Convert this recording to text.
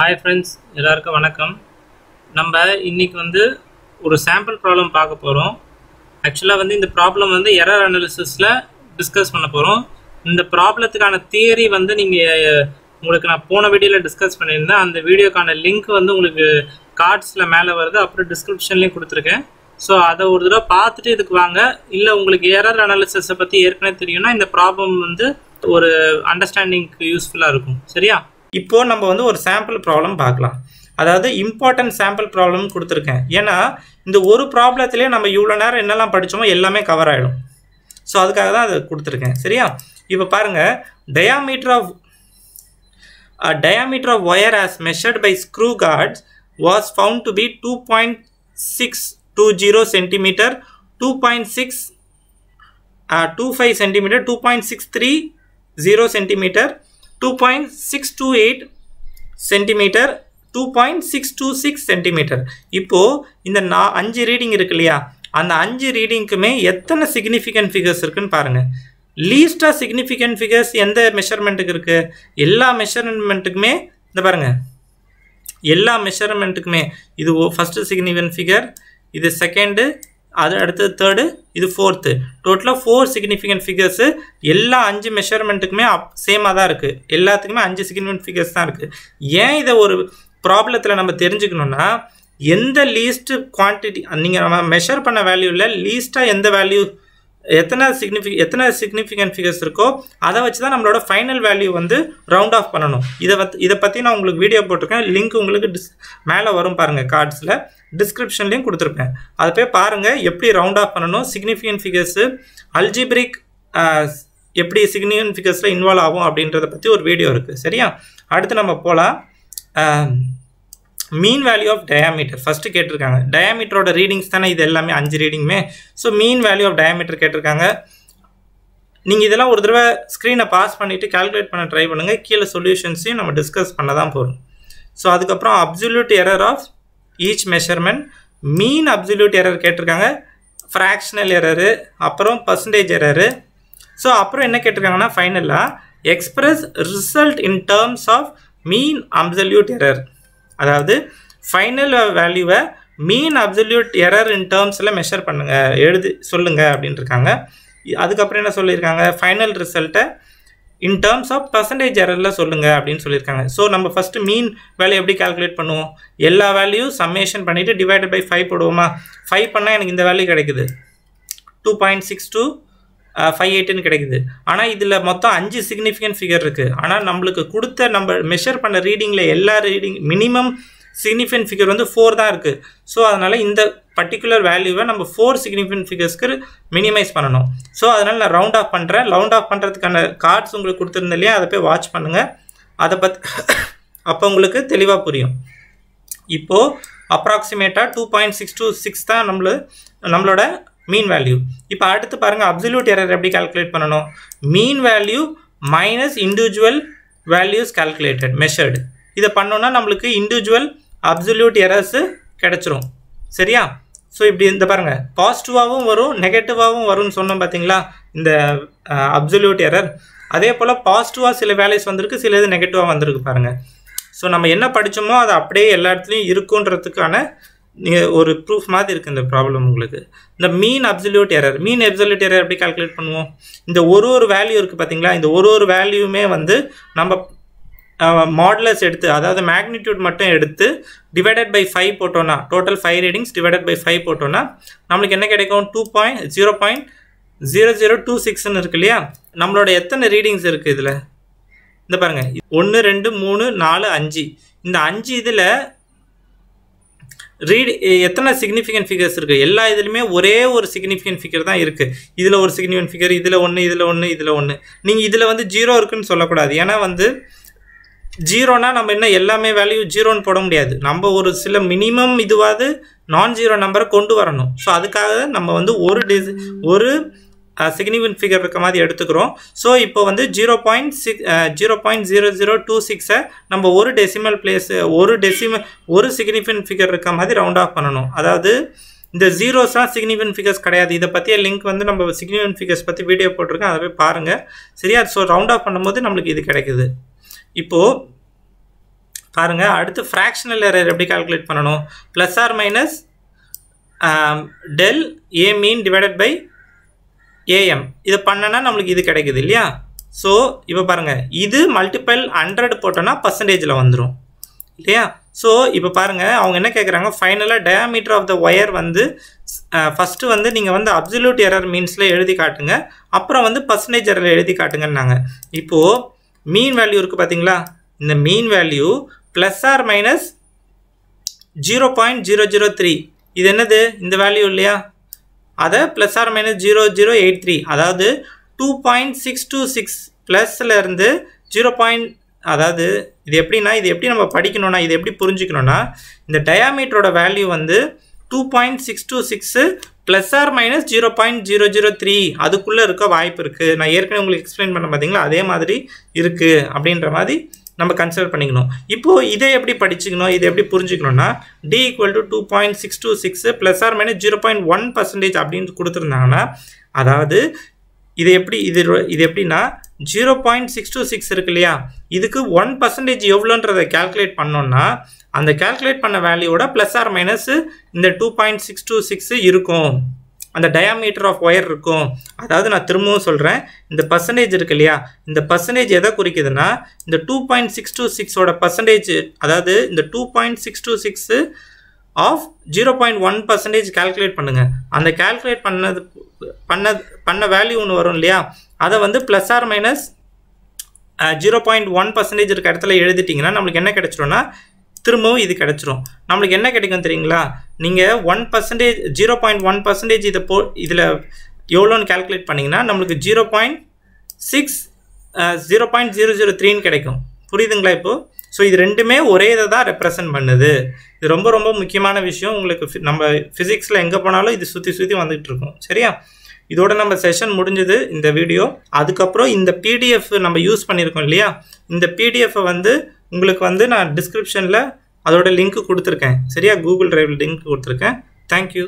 Hi friends, எல்லாருக்கும் வணக்கம். நம்ம இன்னைக்கு வந்து ஒரு sample problem பார்க்க போறோம். Actually வந்து இந்த problem வந்து error analysisல discuss பண்ண போறோம். இந்த ப்ராப்ளத்துக்கான தியரி வந்து நீங்க உங்களுக்கு நான் போன வீடியோல டிஸ்கஸ் பண்ணியிருந்தேன். அந்த வீடியோக்கான லிங்க் வந்து உங்களுக்கு கார்ட்ஸ்ல மேல வருது. அப்புறம் டிஸ்கிரிப்ஷன்லயே கொடுத்திருக்கேன். சோ அத ஒரு தடவை பார்த்துட்டு இதுக்கு வாங்க. இல்ல உங்களுக்கு error analysis பத்தி ஏற்கனவே தெரியும்னா இந்த problem வந்து ஒரு understanding க்கு யூஸ்ஃபுல்லா இருக்கும். சரியா? இப்போ நம்ம வந்து ஒரு sample problem பார்க்கலாம். அதாவது important sample problem கொடுத்திருக்கேன். ஏனா இந்த ஒரு ப்ராப்ளத்திலே நம்ம இவ்வளவு நேரம் என்னெல்லாம் படிச்சோமோ எல்லாமே கவர் ஆயிடும். சோ அதுக்காக தான் அது கொடுத்திருக்கேன். சரியா? இப்போ பாருங்க diameter of wire as measured by screw guards was found to be 2.620 cm, 2.625 cm, 2.630 cm, 2.628 cm, 2.626 cm. Now, இந்த 5 reading இருக்குல்லையா, அந்த 5 readingக்குமே எத்தனை significant figures இருக்குன்னு பாருங்க. Least significant figures எந்த measurementக்கு இருக்கு? எல்லா measurementக்குமே இந்த பாருங்க, எல்லா measurementக்குமே இது first significant figure, இது second, அது அடுத்து third, இது fourth. Total 4 significant figures. எல்லா 5 மெஷர்மென்ட்டுக்குமே சேமா தான் இருக்கு. எல்லாத்துக்குமே 5 significant figures தான் இருக்கு. ஏன் இத ஒரு ப்ராப்ளத்துல நம்ம தெரிஞ்சுக்கணும்னா எந்த லீஸ்ட் குவாண்டிட்டி நீங்க நம்ம மெஷர் பண்ண வேல்யூல லீஸ்டா எந்த வேல்யூ எத்தனை significant figures இருக்கோ அத வச்சு தான் நம்மளோட ஃபைனல் வேல்யூ வந்து ரவுண்ட் ஆஃப் பண்ணனும். இத பத்தி நான் உங்களுக்கு வீடியோ போட்டுருக்கேன். லிங்க் உங்களுக்கு மேல வரும் பாருங்க கார்ட்ஸ்ல. டிஸ்கிரிப்ஷன்லயும் கொடுத்திருப்பேன். அத போய் பாருங்க எப்படி ரவுண்ட் ஆஃப் பண்ணனும், significant figures, algebraic எப்படி significant figuresல இன்வால்வ் ஆகும் அப்படின்றத பத்தி ஒரு வீடியோ இருக்கு. சரியா? அடுத்து நம்ம போலாம் mean value of diameter. First கேட்டிருக்காங்க. diameter ஓட readings தான இது எல்லாமே 5 readingமே. So mean value of diameter கேட்டிருக்காங்க. நீங்க இதெல்லாம் ஒரு தடவை ஸ்கிரீனை பாஸ் பண்ணிட்டு கால்குலேட் பண்ண ட்ரை பண்ணுங்க. கீழ சொல்யூஷன்ஸையும் நம்ம டிஸ்கஸ் பண்ண தான் போறோம். So அதுக்கு அப்புறம் absolute error of each measurement, mean absolute error கேட்டிருக்காங்க, fractional error, அப்புறம் percentage error. So அப்புறம் என்ன கேட்டிருக்காங்கன்னா ஃபைனலா express result in terms of mean absolute error. அதாவது final value mean absolute error in termsல measure பண்ணுங்க, எழுதி சொல்லுங்க அப்படினு இருக்காங்க. அதுக்கு அப்புறம் என்ன சொல்லிருக்காங்க, final result in terms of percentage errorல சொல்லுங்க அப்படினு சொல்லிருக்காங்க. சோ நம்ம first mean value எப்படி கால்குலேட் பண்ணுவோம்? எல்லா வேல்யூ summation பண்ணிட்டு divided by 5 போடுவோமா? 5 பண்ணா எனக்கு இந்த வேல்யூ கிடைக்குது, 2.6258 கிடைக்குது. ஆனா இதுல மொத்தம் 5 significant figure இருக்கு. ஆனா நமக்கு கொடுத்த நம்ம மெஷர் பண்ண ரீடிங்ல எல்லா ரீடிங் மினிமம் significant figure வந்து 4 தான் இருக்கு. சோ அதனால இந்த particular value-வை நம்ம 4 significant figures-க்கு minimize பண்ணனும். சோ அதனால நான் round off பண்றேன். round off பண்றதுக்கான cards உங்களுக்கு கொடுத்திருந்தேன்லையா, அத போய் வாட்ச் பண்ணுங்க. அத பத்தி அப்ப உங்களுக்கு தெளிவா புரியும். இப்போ approximate-ஆ 2.626 தான் நம்மளோட mean value. இப்போ அடுத்து பாருங்க absolute error எப்படி கால்குலேட் பண்ணனும். mean value minus individual values calculated measured. இத பண்ணோம்னா நமக்கு individual absolute errors கிடைச்சிரும். சரியா? சோ இப்படி இந்த பாருங்க பாசிட்டிவாவும் வரும் நெகட்டிவாவும் வரும்னு சொன்னோம் பாத்தீங்களா இந்த absolute error. அதே போல பாசிட்டிவா சில values வந்திருக்கு, சில இது நெகட்டிவா வந்திருக்கு பாருங்க. சோ நம்ம என்ன படிச்சோமோ அது அப்படியே எல்லா இடத்துலயும் இருக்கும்ன்றதுக்கான ஒரு ப்ரூஃப் மாதிரி இருக்கு இந்த ப்ராப்ளம் உங்களுக்கு. இந்த மீன் அப்சல்யூட் எரர் எப்படி கால்குலேட் பண்ணுவோம்? இந்த ஒரு வேல்யூ இருக்கு பாத்தீங்களா, இந்த ஒரு வேல்யூமே வந்து நம்ம மாடுலஸ் எடுத்து, அதாவது மேக்னிட்யூட் மட்டும் எடுத்து டிவைடட் பை 5 போட்டோம்னா, டோட்டல் 5 ரீடிங்ஸ் டிவைடட் பை 5 போட்டோம்னா நமக்கு என்ன கிடைக்கும்? 2.0026 இருக்கு இல்லையா. நம்மளோட எத்தனை ரீடிங்ஸ் இருக்கு இதுல? இந்த பாருங்க 1 2 3 4 5. இந்த 5 இதுல ரீட் எத்தனை significant figures இருக்கு? எல்லா இதுலயுமே ஒரே ஒரு significant figure தான் இருக்கு. இதுல ஒரு significant figure, இதுல ஒன்னு. நீங்க இதுல வந்து 0 இருக்குன்னு சொல்லக்கூடாது. ஏன்னா வந்து 0னா நம்ம என்ன எல்லாமே வேல்யூ 0ன்னு போட முடியாது. நம்ம ஒரு சில மினிமம் இதுவாது நான் ஜீரோ நம்பரை கொண்டு வரணும். சோ அதுக்காக நம்ம வந்து ஒரு significant figure இருக்க மாதிரி எடுத்துக்கிறோம். சோ இப்போ வந்து 0.0026 நம்ம ஒரு டெசிமல் பிளேஸ் ஒரு significant figure இருக்க மாதிரி ரவுண்ட் ஆஃப் பண்ணனும். அதாவது இந்த ஜீரோஸ்னா significant figures கிடையாது. இத பத்தியே லிங்க் வந்து நம்ம significant figures பத்தி வீடியோ போட்டுருக்கேன், அத போய் பாருங்க. சரியா? சோ ரவுண்ட் ஆஃப் பண்ணும்போது நமக்கு இது கிடைக்குது. இப்போ பாருங்க அடுத்து fractional error எப்படி கால்குலேட் பண்ணனும் plus or minus del a mean divided by am இது பண்ணனா நமக்கு இது கிடைக்குது இல்லையா சோ இப்போ பாருங்க இது மல்டிபிள் 100 போட்டனா परसेंटेजல வந்துரும் இல்லையா சோ இப்போ பாருங்க அவங்க என்ன கேக்குறாங்க ஃபைனலா diameter of the wire வந்து first வந்து நீங்க வந்து absolute error meansல எழுதி காட்டுங்க அப்புறம் வந்து percentage error எழுதி காட்டுங்கன்னாங்க இப்போ mean value இருக்கு பாத்தீங்களா இந்த mean value plus or minus 0.003 இது என்னது இந்த வேல்யூ இல்லையா அத plus or minus 0083 அதாவது 2.626 plusல இருந்து 0. அதாவது இது எப்படினா இது எப்படி நம்ம படிக்கணும்னா இது எப்படி புரிஞ்சிக்கணும்னா இந்த டயாமீட்டரோட வேல்யூ வந்து 2.626 plus or minus 0.003 அதுக்குள்ள இருக்க வாய்ப்பு இருக்கு நான் ஏற்கனவே உங்களுக்கு எக்ஸ்பிளைன் பண்ண பாத்தீங்களா அதே மாதிரி இருக்கு அப்படின்ற மாதிரி நம்ம கன்சிடர் பண்ணிக்கணும் இப்போ இதை எப்படி படிச்சிக்கணும் இதை எப்படி புரிஞ்சிக்கணும்னா d = 2.626 plus or minus 0.1% அப்படினு கொடுத்திருந்தாங்கனா அதாவது இது எப்படினா 0.626 இருக்கு இல்லையா இதுக்கு 1% எவ்வளவுன்றதை கால்குலேட் பண்ணோம்னா அந்த கால்குலேட் பண்ண வேல்யூவோட plus or minus இந்த 2.626 இருக்கும் அந்த டயாமீட்டர் ஆஃப் வயர் இருக்கும் அதாவது நான் திரும்பவும் சொல்றேன் இந்த परसेंटेज இருக்கு இல்லையா இந்த परसेंटेज எதை குறிக்குதுனா இந்த 2.626 ஓட परसेंटेज அதாவது இந்த 2.626 ஆஃப் 0.1% கால்குலேட் பண்ணுங்க அந்த கால்குலேட் பண்ண வேல்யூ ஒன்னு வரும் இல்லையா அத வந்து plus or minus 0.1% இருக்க இடத்துல எழுதிட்டீங்கனா நமக்கு என்ன கிடைச்சிடும்னா திரும்பவும் இது கிடைச்சிரும் நமக்கு என்ன கிடைக்கும் தெரியுங்களா நீங்க 1% 0.1% இதுல எவ்வளவுன்னு கால்குலேட் பண்ணீங்கனா நமக்கு 0.003 ன்னு கிடைக்கும் புரியுதுங்களா இப்போ சோ இது ரெண்டுமே ஒரே இத தான் ரெப்ரசன்ட் பண்ணுது இது ரொம்ப ரொம்ப முக்கியமான விஷயம் உங்களுக்கு நம்ம physicsல எங்க போனாலும் இது சுத்தி சுத்தி வந்துட்டு இருக்கும் சரியா இதோட நம்ம செஷன் முடிஞ்சது இந்த வீடியோ அதுக்கு அப்புறம் இந்த PDF நம்ம யூஸ் பண்ணிருக்கோம் இல்லையா இந்த PDF வந்து உங்களுக்கு வந்து நான் டிஸ்கிரிப்ஷன்ல அதோட லிங்க் கொடுத்திருக்கேன் சரியா கூகுள் டிரைவ் லிங்க் கொடுத்திருக்கேன் thank you